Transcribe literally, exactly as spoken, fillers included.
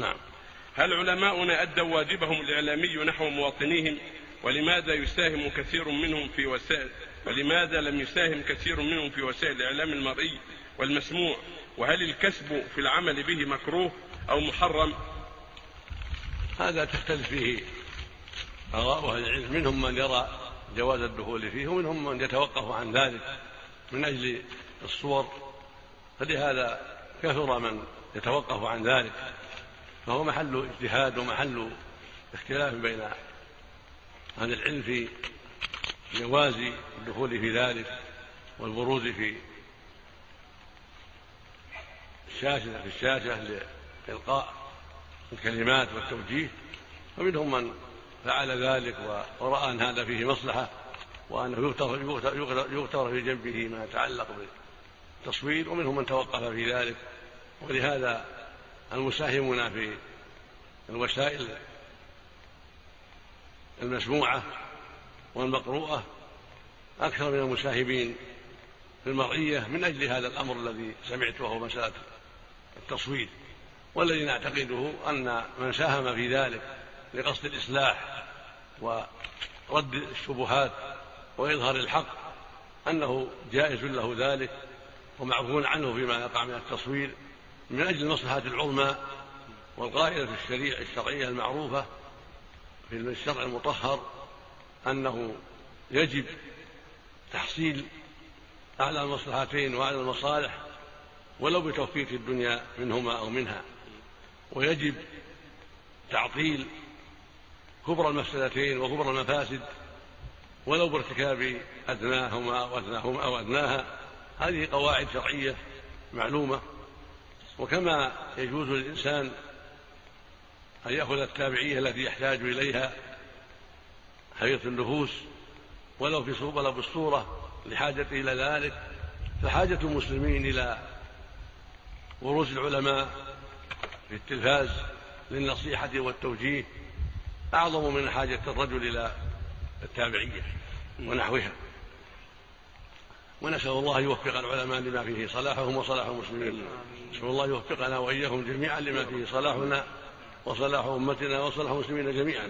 نعم. هل علماؤنا أدوا واجبهم الإعلامي نحو مواطنيهم؟ ولماذا يساهم كثير منهم في وسائل ولماذا لم يساهم كثير منهم في وسائل الإعلام المرئي والمسموع؟ وهل الكسب في العمل به مكروه أو محرم؟ هذا تختلف فيه آراء أهل العلم، منهم من يرى جواز الدخول فيه ومنهم من يتوقف عن ذلك من أجل الصور، فلهذا كثر من يتوقف عن ذلك، فهو محل اجتهاد ومحل اختلاف بين أهل العلم في جواز الدخول في ذلك والبروز في الشاشة في الشاشة لإلقاء الكلمات والتوجيه، ومنهم من فعل ذلك ورأى أن هذا فيه مصلحة وأنه يغتر في جنبه ما يتعلق بالتصوير، ومنهم من توقف في ذلك. ولهذا المساهمون في الوسائل المسموعة والمقروءة أكثر من المساهمين في المرئية من أجل هذا الأمر الذي سمعت وهو مسألة التصوير، والذي نعتقده أن من ساهم في ذلك لقصد الإصلاح ورد الشبهات وإظهار الحق أنه جائز له ذلك ومعفو عنه فيما يقع من التصوير من أجل المصلحة العظمى والقائلة في الشريعة الشرعية المعروفة في الشرع المطهر أنه يجب تحصيل أعلى المصلحتين وأعلى المصالح ولو بتوفيق الدنيا منهما أو منها، ويجب تعطيل كبرى المفسدتين وكبرى المفاسد ولو بارتكاب أدناهما أو أدناها. هذه قواعد شرعية معلومة. وكما يجوز للإنسان أن يأخذ التابعية التي يحتاج إليها حيث النفوس ولو في صورة بالصورة لحاجته إلى ذلك، فحاجة المسلمين إلى بروز العلماء في التلفاز للنصيحة والتوجيه أعظم من حاجة الرجل إلى التابعية ونحوها. ونسأل الله يوفق العلماء لما فيه صلاحهم وصلاح المسلمين، نسأل الله يوفقنا وإياكم جميعا لما فيه صلاحنا وصلاح أمتنا وصلاح المسلمين جميعا.